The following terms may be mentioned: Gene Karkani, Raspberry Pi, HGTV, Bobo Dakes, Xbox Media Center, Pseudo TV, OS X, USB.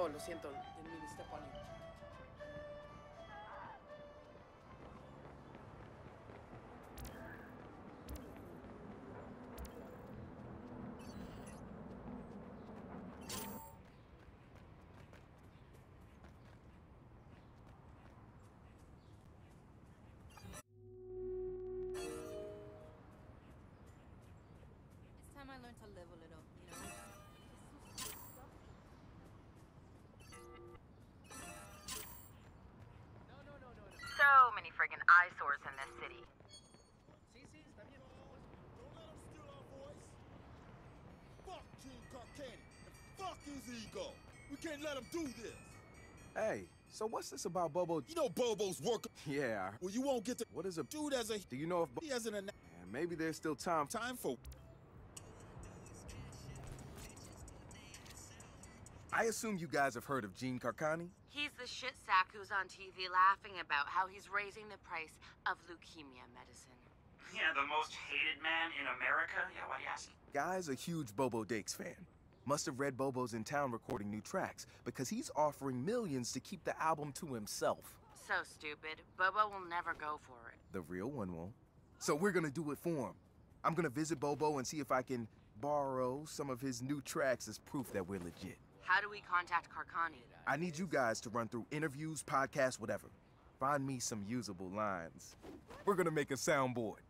Oh, lo siento. Didn't mean to step on you. To live a little, you know. So many friggin' eyesores in this city. Don't let him steal our voice. Fuck Gene Karkani and fuck his ego. We can't let him do this. Hey, so what's this about Bobo? You know Bobo's worker. Yeah. Well, you won't get to. What is a dude as a? Do you know if he has an? Yeah, maybe there's still time. Time for. I assume you guys have heard of Gene Karkani? He's the shit sack who's on TV laughing about how he's raising the price of leukemia medicine. Yeah, the most hated man in America? Yeah, why do you ask? Guy's a huge Bobo Dakes fan. Must have read Bobo's in town recording new tracks, because he's offering millions to keep the album to himself. So stupid. Bobo will never go for it. The real one won't. So we're gonna do it for him. I'm gonna visit Bobo and see if I can borrow some of his new tracks as proof that we're legit. How do we contact Karkani? I need you guys to run through interviews, podcasts, whatever. Find me some usable lines. We're gonna make a soundboard.